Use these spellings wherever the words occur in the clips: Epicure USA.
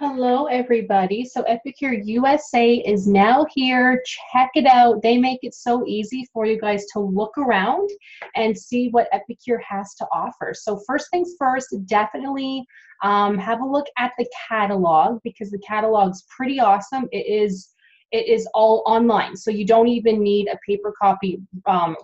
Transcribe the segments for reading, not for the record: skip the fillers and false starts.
Hello, everybody. So Epicure USA is now here. Check it out. They make it so easy for you guys to look around and see what Epicure has to offer. So first things first, definitely have a look at the catalog, because the catalog's pretty awesome. It is all online, so you don't even need a paper copy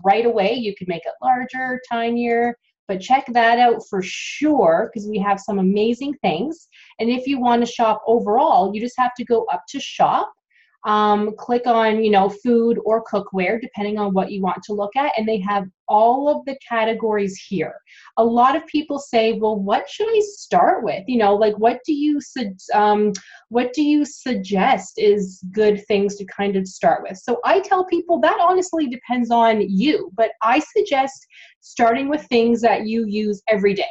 right away. You can make it larger, tinier, but check that out for sure, because we have some amazing things. And if you want to shop overall, you just have to go up to shop, click on, you know, food or cookware, depending on what you want to look at, and they have all of the categories here. A lot of people say, well, what should I start with? You know, like, what do you suggest is good things to kind of start with? So I tell people that honestly depends on you, but I suggest starting with things that you use every day,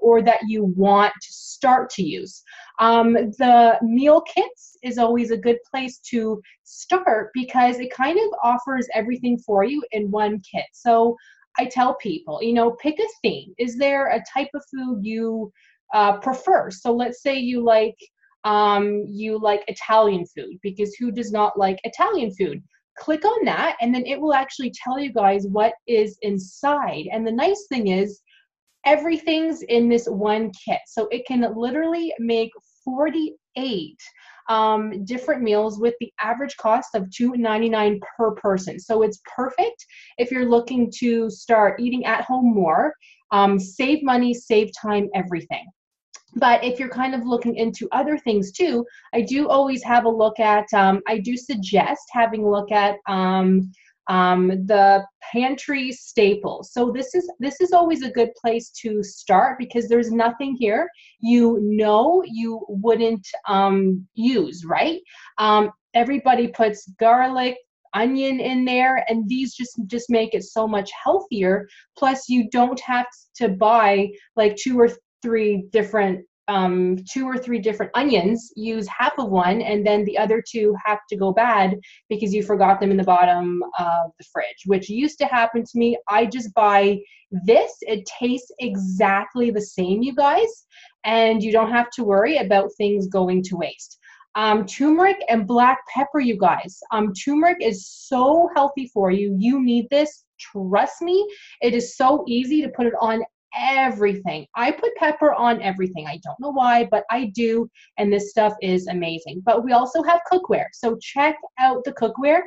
or that you want to start to use. The meal kits is always a good place to start, because it kind of offers everything for you in one kit. So I tell people, you know, pick a theme. Is there a type of food you prefer? So let's say you like Italian food, because who does not like Italian food? Click on that, and then it will actually tell you guys what is inside. And the nice thing is, everything's in this one kit, so it can literally make 48 different meals with the average cost of $2.99 per person. So it's perfect if you're looking to start eating at home more, save money, save time, everything. But if you're kind of looking into other things too, I do always have a look at, I do suggest having a look at the pantry staples. So this is always a good place to start, because there's nothing here you wouldn't use, right? Everybody puts garlic, onion in there, and these just make it so much healthier. Plus, you don't have to buy like two or three different onions. Use half of one, and then the other two have to go bad because you forgot them in the bottom of the fridge, which used to happen to me. I just buy this. It tastes exactly the same, you guys, and you don't have to worry about things going to waste. Turmeric and black pepper, you guys. Turmeric is so healthy for you. You need this. Trust me. It is so easy to put it on everything. I put pepper on everything. I don't know why, but I do, and this stuff is amazing. But we also have cookware, so check out the cookware.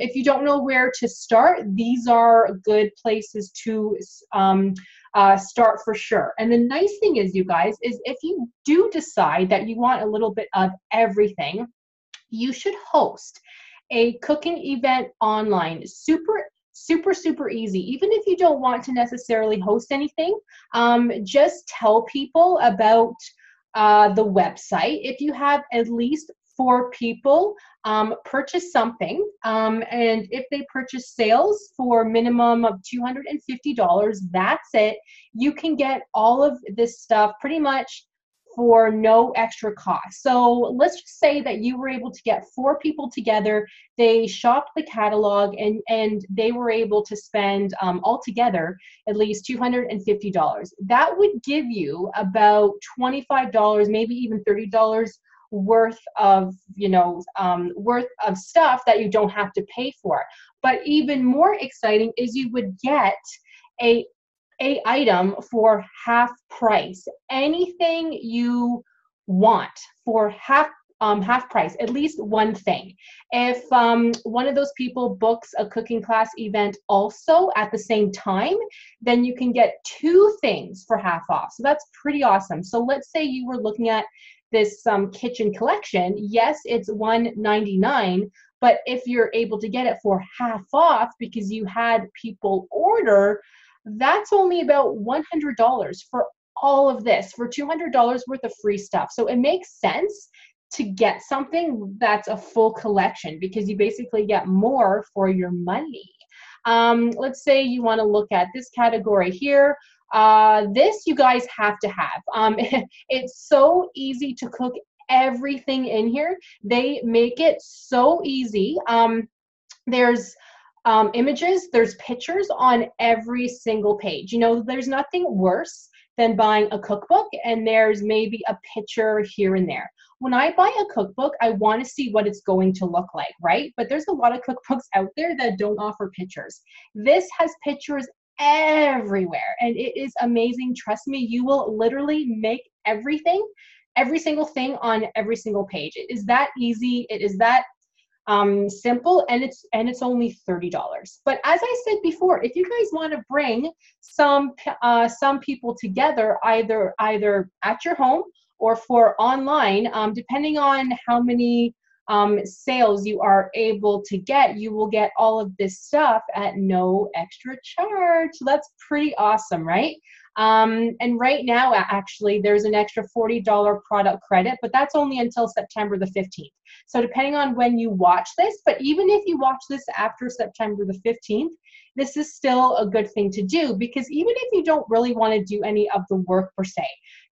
If you don't know where to start, these are good places to start for sure. And the nice thing is, you guys, is if you do decide that you want a little bit of everything, you should host a cooking event online. Super easy. Even if you don't want to necessarily host anything, just tell people about the website. If you have at least 4 people, purchase something, and if they purchase sales for a minimum of $250, that's it. You can get all of this stuff pretty much for no extra cost. So let's just say that you were able to get 4 people together. They shopped the catalog, and they were able to spend altogether at least $250. That would give you about $25, maybe even $30 worth of, worth of stuff that you don't have to pay for. But even more exciting is you would get an item for half price. Anything you want for half price, at least one thing. If one of those people books a cooking class event also at the same time, then you can get 2 things for half off. So that's pretty awesome. So let's say you were looking at this kitchen collection. Yes, it's $1.99, but if you're able to get it for half off because you had people order, that's only about $100 for all of this, for $200 worth of free stuff. So it makes sense to get something that's a full collection, because you basically get more for your money. Let's say you want to look at this category here. This you guys have to have. It's so easy to cook everything in here. They make it so easy. There's images, there's pictures on every single page. You know, there's nothing worse than buying a cookbook, and there's maybe a picture here and there. When I buy a cookbook, I want to see what it's going to look like, right? But there's a lot of cookbooks out there that don't offer pictures. This has pictures everywhere, and it is amazing. Trust me, you will literally make everything, every single thing on every single page. It is that easy. It is that simple, and it's only $30. But as I said before, if you guys want to bring some people together, either at your home or for online, depending on how many sales you are able to get, you will get all of this stuff at no extra charge. So that's pretty awesome, right? And right now, actually, there's an extra $40 product credit, but that's only until September the 15th. So depending on when you watch this, but even if you watch this after September the 15th, this is still a good thing to do, because even if you don't really want to do any of the work per se,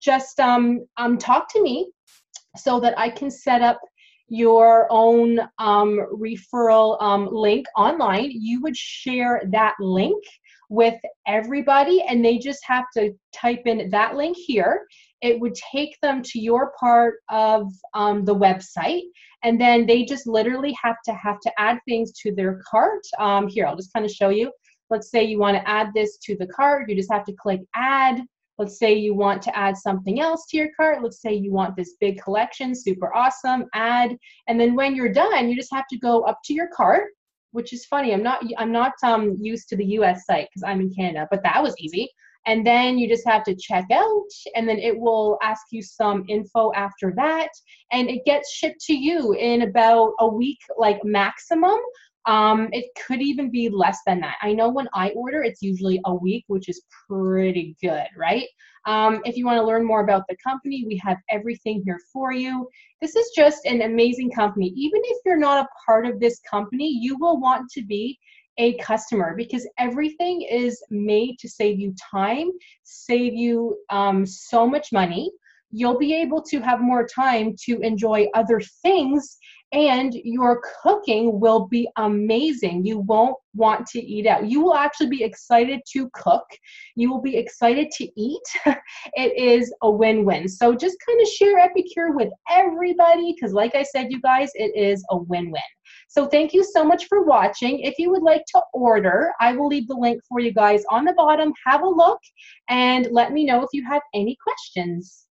just talk to me so that I can set up your own referral link online. You would share that link with everybody, and they just have to type in that link here. It would take them to your part of the website, and then they just literally have to add things to their cart. Here, I'll just kind of show you. Let's say you want to add this to the cart. You just have to click add. Let's say you want to add something else to your cart. Let's say you want this big collection, super awesome, add. And then when you're done, you just have to go up to your cart, which is funny. I'm not used to the US site because I'm in Canada, but that was easy. And then you just have to check out, and then it will ask you some info after that. And it gets shipped to you in about a week, like maximum. It could even be less than that. I know when I order, it's usually a week, which is pretty good, right? If you want to learn more about the company, we have everything here for you. This is just an amazing company. Even if you're not a part of this company, you will want to be a customer, because everything is made to save you time, save you so much money. You'll be able to have more time to enjoy other things, and your cooking will be amazing. You won't want to eat out. You will actually be excited to cook. You will be excited to eat. It is a win-win. So just kind of share Epicure with everybody, because like I said, you guys, it is a win-win. So thank you so much for watching. If you would like to order, I will leave the link for you guys on the bottom. Have a look and let me know if you have any questions.